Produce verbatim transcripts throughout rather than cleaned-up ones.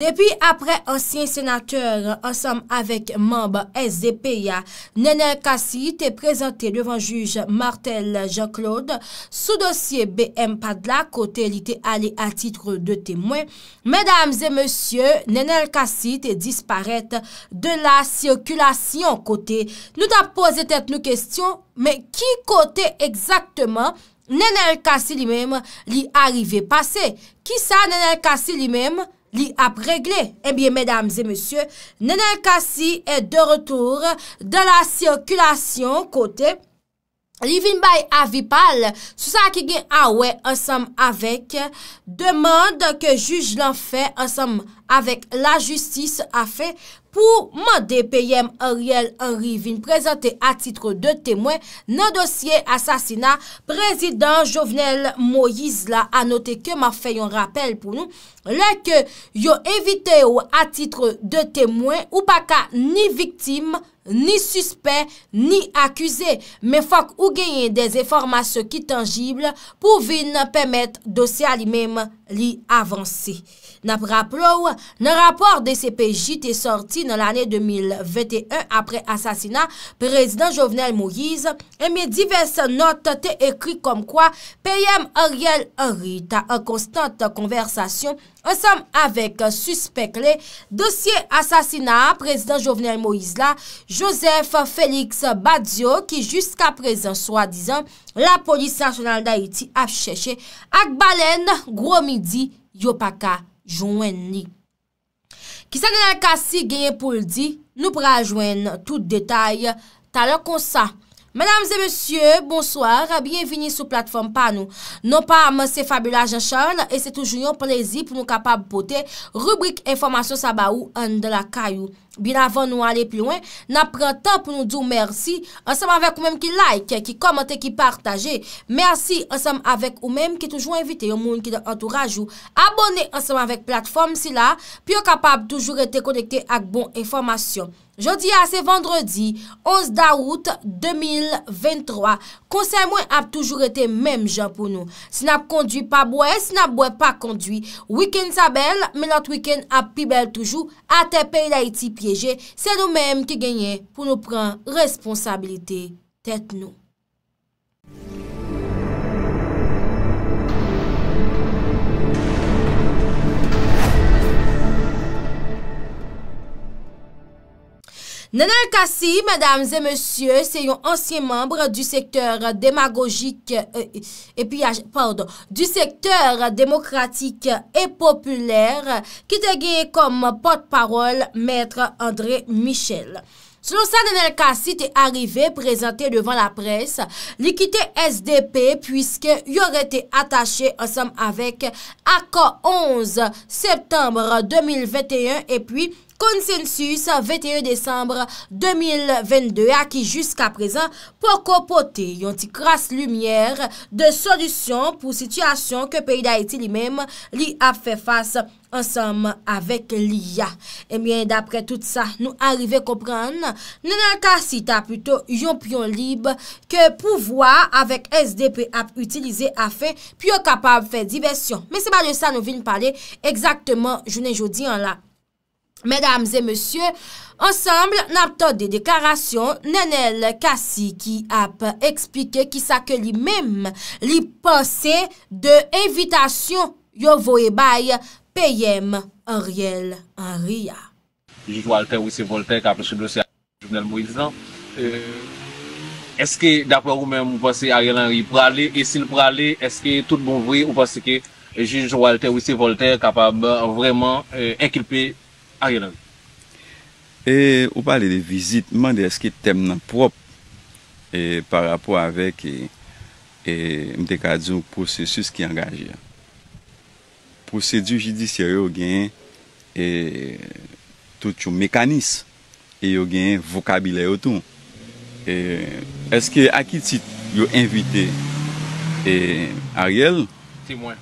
Depuis après ancien sénateur, ensemble avec membre S D P A, Nenel Cassy était présenté devant juge Martel Jean-Claude sous dossier B M Padla, côté il était allé à titre de témoin. Mesdames et messieurs, Nenel Cassy était disparaître de la circulation côté. Nous avons posé tête nos questions, mais qui côté exactement Nenel Cassy lui-même lui arrivé passé? Qui ça Nenel Cassy lui-même? Li a réglé. Eh bien, mesdames et messieurs, Nenel Cassy est de retour dans la circulation côté. Livin by Avipal, sous ça qui gagne ah ouais, ensemble avec, demande que juge l'en fait, ensemble avec la justice a fait, pour demander P M Ariel Henry vin présenté à titre de témoin dans dossier assassinat président Jovenel Moïse là, a noté que m'a fait un rappel pour nous, là que yo invité ou à titre de témoin, ou pas ka ni victime, ni suspect, ni accusé. Mais faut que ou gagne des informations qui tangibles pour venir permettre dossier à lui-même li avancer. N'a rappelé, le rapport de C P J est sorti dans l'année deux mille vingt et un après assassinat président Jovenel Moïse et mes diverses notes étaient écrites comme quoi P M Ariel Henry ta en constante conversation ensemble avec suspect clé dossier assassinat président Jovenel Moïse là, Joseph Félix Badio qui jusqu'à présent soi-disant la police nationale d'Haïti a cherché ak baleine gros midi yo pa ka jouen ni. Qui ça Nenel Cassy gagne pour le dire, nous pourra joindre tout détail tout à l'heure comme ça. Mesdames et messieurs, bonsoir, bienvenue sur plateforme PANO. Non pas c'est Fabula Jean-Charles et c'est toujours un plaisir pour nous capables de porter rubrique information sabaou en de la caillou. Bien avant nous aller plus loin, nous prenons temps pour nous dire merci ensemble avec vous-même qui like, qui commente, qui partage. Merci ensemble avec vous-même qui toujours invité au monde qui entourage ou abonné ensemble avec plateforme si là, puis capable toujours être connecté avec bonne information. Jeudi à ce vendredi onze d'août deux mille vingt-trois. Conseil moi a toujours été même gens pour nous. Si n'a conduit pas boire, si n'a boire pas conduit. Week-end sa belle, mais l'autre week-end a plus belle toujours. À tes pays d'Haïti piégé, c'est nous-mêmes qui gagnons pour nous prendre responsabilité tête nous. Nenel Cassy, mesdames et messieurs, c'est un ancien membre du secteur démagogique euh, et puis pardon, du secteur démocratique et populaire qui te gagne comme porte-parole maître André Michel. Selon ça, Nenel Cassy est arrivé présenté devant la presse, l'équité S D P puisque il aurait été attaché ensemble avec accord onze septembre deux mille vingt et un et puis consensus vingt et un décembre deux mille vingt-deux à qui jusqu'à présent pour comporter une crasse lumière de solution pour situation que pays d'Haïti lui-même lui a fait face ensemble avec l'I A. Eh bien, d'après tout ça, nous arrivons à comprendre, Nenel Cassy a plutôt un pion libre que pouvoir avec S D P a utilisé afin puis capable de faire diversion. Mais c'est pas de ça nous venons parler exactement journée jeudi en là. Mesdames et messieurs, ensemble, nous avons des déclarations. Nenel Cassy qui a expliqué qui ça que lui-même lui pensait de invitation yo voye bay P M Ariel Henry. Juge Walter ou c'est Voltaire qui a pris le dossier Jovenel Moïse. Est-ce que d'après vous-même vous pensez Ariel Henry pour aller et s'il pour aller, est-ce que tout bon vrai ou pensez que juge Walter ou c'est Voltaire capable vraiment euh, inculper Ariel Henry? Et on parle de visite, demande est-ce que thème propre et par rapport avec et, et le processus qui est engagé. Procédure judiciaire, il y a tout un mécanisme et il y a un vocabulaire autour. Est-ce que à qui titre vous invité et Ariel? Témoin.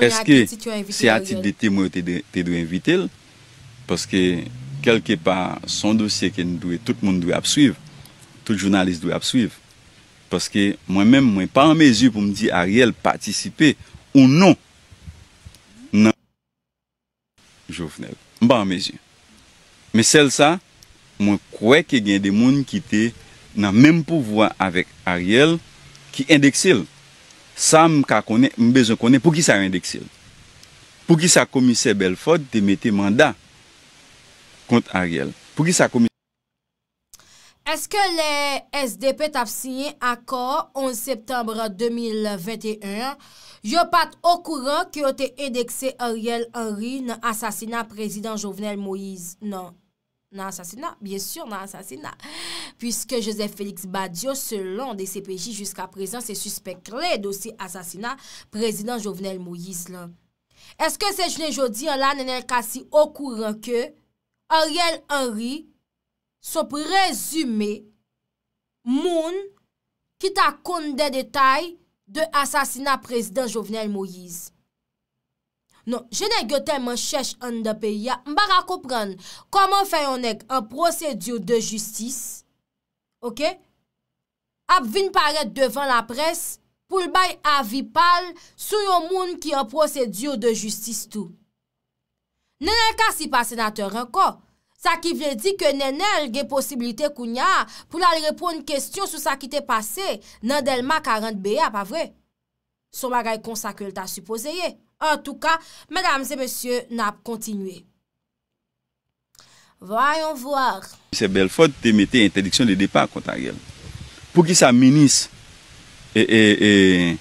Est-ce que c'est à titre de témoin que tu dois inviter? Parce que quelque part, son dossier que tout le monde doit suivre, tout journaliste doit suivre. Parce que moi-même, je ne suis pas en mesure pour me dire Ariel participer ou non dans Jovenel. Bon, mes yeux. Mais celle-là, je crois qu'il y a des gens qui étaient dans le même pouvoir avec Ariel qui indexent. Ça, je besoin de connaître pour qui ça indexe. Pour qui ça commissaire Belfort de mettre mandat contre Ariel. Pour qui ça commissaire. Est-ce que les S D P ont signé accord onze septembre deux mille vingt et un? Yo pas au courant que ont indexé Ariel Henry dans l'assassinat président Jovenel Moïse. Non. Dans l'assassinat, bien sûr, dans l'assassinat. Puisque Joseph Félix Badio, selon des C P J jusqu'à présent, c'est suspect clé dossier assassinat président Jovenel Moïse. Est-ce que c'est jeudi aujourd'hui là, Nenel Cassy au courant que Ariel Henry sont présumé moun qui t'a connu des détails de l'assassinat président Jovenel Moïse? Non, je n'ai pas tellement cherché en de pays. Je ne peux pas comprendre comment faire un procédure de justice. Ok? Ap vin paraître devant la presse pour le bail avis pal sur un monde qui en procédure de justice tout. Nenel Cassy pas sénateur encore. Ça qui veut dire que Nenel a possibilité kounya pour la répondre une question sur ça qui t'est passé dans Elma quarante B, pas vrai? Son bagay kon sa que t'a supposé. En tout cas, mesdames et messieurs, n'a continué. Voyons voir. C'est Belfort te mettait interdiction de départ contre Ariel. Pour qui ça ministre et, et, et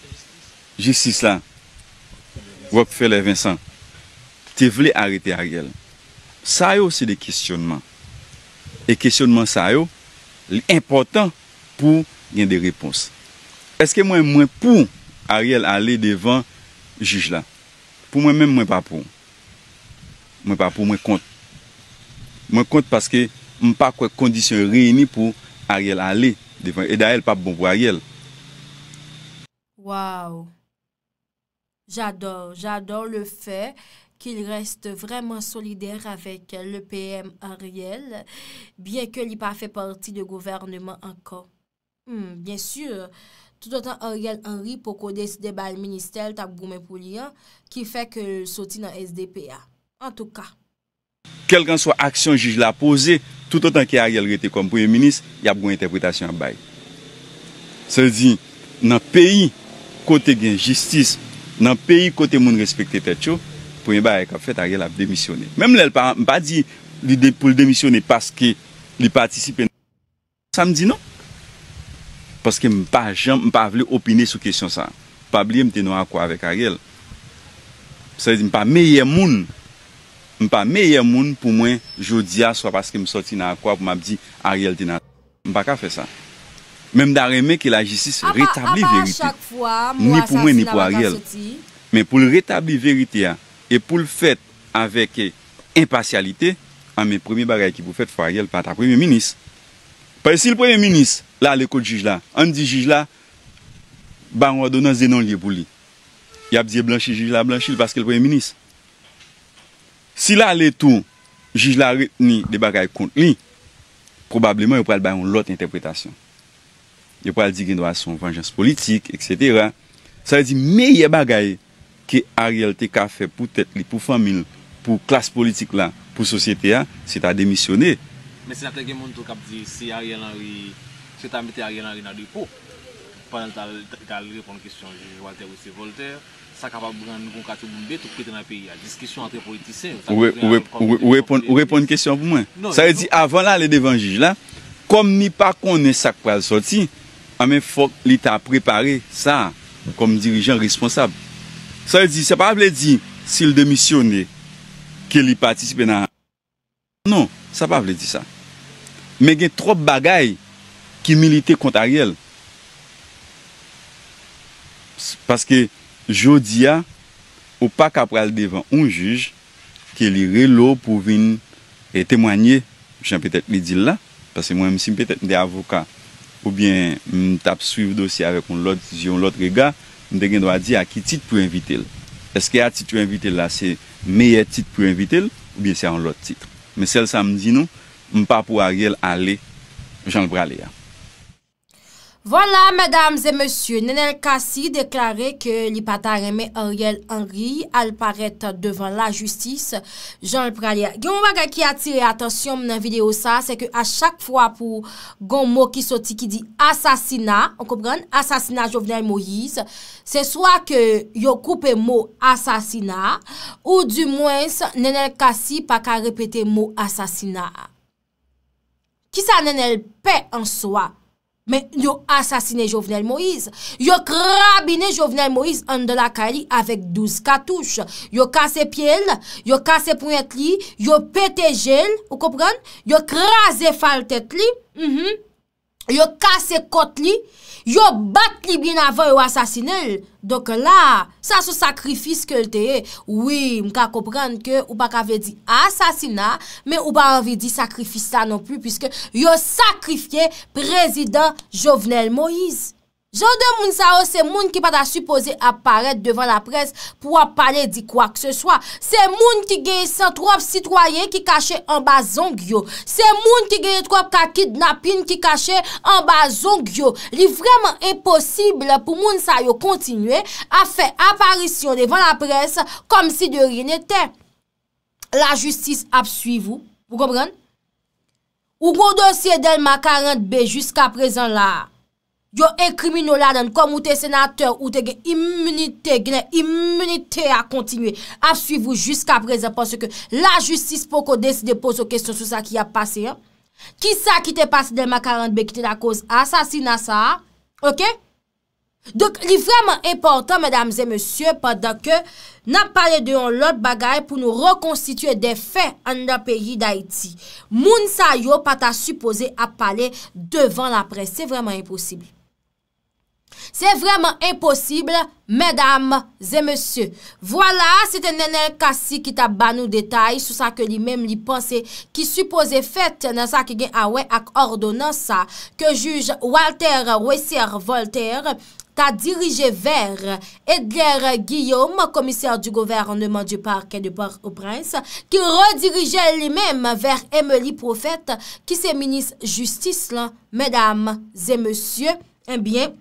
justice là, Rockefeller Vincent, tu voulais arrêter Ariel. Ça c'est des questionnements. Et questionnement ça yo, l'important pour y a des réponses. Est-ce que moi, moi pour Ariel aller devant le juge là? Pour moi-même, moi pas pour. Moi pas pour, moi compte. Moi compte parce que je n'ai pas de conditions réunies pour Ariel aller devant. Et d'ailleurs, pas bon pour Ariel. Waouh! J'adore, j'adore le fait qu'il reste vraiment solidaire avec le P M Ariel, bien qu'il n'ait pas fait partie du gouvernement encore. Hmm, bien sûr, tout autant Ariel Henry pour qu'on décide par le ministère qui fait que sorti dans S D P A. En tout cas. Quelle que soit l'action juge l'a posée, tout autant qu'Ariel était comme Premier ministre, il y a une interprétation à bail. C'est-à-dire, dans le pays, côté de la justice, dans le pays, côté monde respecté tête chaud, pour un bail qu'a fait Ariel a démissionné. Même là, il ne pas dit pour démissionner parce qu'il participe. Ça me dit non. Parce que je ne peux pas opiner sur la question. Je ne peux pas oublier que je suis d'accord avec Ariel. Ça veut dire que je ne suis pas meilleur monde pour moi aujourd'hui, soit parce que je suis sorti dans quoi pour me dire Ariel est dans. Je ne peux pas faire ça. Même d'arriver que la justice rétablit la vérité. Ni pour moi, ni pour Ariel. Mais pour rétablir la vérité et pour le faire avec impartialité, en mes premiers bagages qui vous faites, il faut Ariel pas ta premier ministre. Parce que si le premier ministre, là, l'école juge là, on dit juge là, bah, on ordonnance des non-liés pour lui. Il a dit blanchi, juge là, blanchi, parce que le premier ministre. Si là, les tout, juge là, retenu des bagailles contre lui, probablement, il peut avoir une autre interprétation. Il peut dire qu'il doit son vengeance politique, et cetera. Ça veut dire, meilleur bagaille que Ariel T K fait pour tête, pour famille, pour classe politique là, pour société, c'est à démissionner. Mais c'est après que mon tour cap dit si Ariel Henry, si tu as mis Ariel Henry dans le pot, pendant que tu as répondu à la question de Walter Voltaire, ça capable de prendre un carton de tout qui est dans le pays. Discussion entre politiciens. Ou répondre à une question pour moi. Ça veut dire avant là, les devant juge là, comme ni pas qu'on est ça pour sortir, il faut que l'État préparé ça comme dirigeant responsable. Ça veut dire, c'est pas dire s'il démissionne, qu'il participe dans. Non. Ça ne veut pas dire ça. Mais il y a trop de bagailles qui militent contre Ariel. Parce que Jodia, au pas capable devant un juge qui est là pour venir et témoigner, j'ai peut-être le dit là, parce que moi-même, si peut-être des avocats, ou bien je tape suivre le dossier avec un autre, un autre regard, je dois dire à qui titre pour inviter. Est-ce qu'il y a un titre pour inviter là, c'est le meilleur titre pour inviter, ou bien c'est un autre titre? Mais celle ça me dit non, je ne peux pas pour Ariel aller, Jean-Luc Pralier. Voilà, mesdames et messieurs, Nenel Cassy déclarait que l'hypataremé Ariel Henry al paraître devant la justice. Jean-Luc Pralier. Un bagage qui a attiré l'attention dans la vidéo, ça, c'est que à chaque fois pour un mot qui sorti qui dit assassinat, on comprend, assassinat Jovenel Moïse, c'est soit que yo coupe mot assassinat, ou du moins Nenel Cassy pas qu'à répéter mot assassinat. Qui ça Nenel paie en soi? Mais ils ont assassiné Jovenel Moïse. Ils ont crabiné Jovenel Moïse en de la Cali avec douze cartouches. Ils ont cassé pied, ils ont cassé pointe, ils ont pété gel, vous comprenez? Ils ont crasé fal tête, ils ont cassé côte, ils ont battu bien avant ils ont assassiné. Donc là, ça c'est un sacrifice que le oui, je comprends que ou pas qu'avait dit assassinat, mais ou pas envie de sacrifice ça non plus, puisque yo sacrifié président Jovenel Moïse. Genre de moun sa c'est moun qui pas supposé apparaître devant la presse pour parler de quoi que ce soit. C'est moun qui gagne cent trop citoyens qui cachait en bas zongyo. C'est moun qui gagne trop ka kidnapping qui cachait en bas zongyo. Il est vraiment impossible pour moun sa yo continuer à faire apparition devant la presse comme si de rien n'était. La justice a suivi vous, vous comprenez? Ou gros dossier d'Elma quarante B jusqu'à présent là. Yo un criminel là comme ou t'es sénateur ou t'es immunité, immunité à continuer à suivre jusqu'à présent parce que la justice pour qu'on décide poser question sur ça qui a passé. Hein? Qui ça qui t'est passé dans ma quarante B qui t'est la cause assassinat ça? OK? Donc, il est vraiment important, mesdames et messieurs, pendant que nous parlons de l'autre bagaille pour nous reconstituer des faits dans le pays d'Haïti. Moun sa yo pas ta supposé à parler devant la presse. C'est vraiment impossible. C'est vraiment impossible, mesdames et messieurs. Voilà, c'était Nenel Cassy qui t'a banou détail sur ça que lui-même lui pensait qui supposait fait dans ça qui a ouais avec ordonnance que juge Walter Voltaire t'a dirigé vers Edler Guillaume, commissaire du gouvernement du parquet de Port-au-Prince, qui redirigeait lui-même vers Emily Prophète, qui est ministre justice, là, mesdames et messieurs. Eh bien,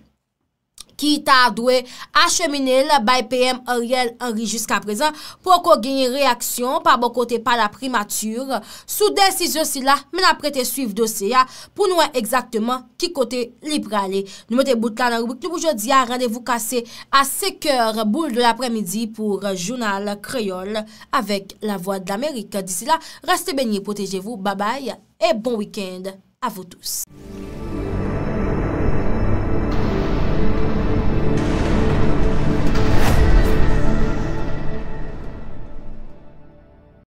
qui t'a doué acheminer le by P M Ariel Henry jusqu'à présent pour qu'on gagne réaction par bon côté par la primature sous décision si là mais après te suivre dossier pour nous exactement qui côté libre aller nous mettez bout là dans rubrique aujourd'hui rendez-vous cassé à cinq heures boule de l'après-midi pour journal créole avec la voix de l'Amérique d'ici là restez baignés protégez-vous bye bye et bon week-end à vous tous.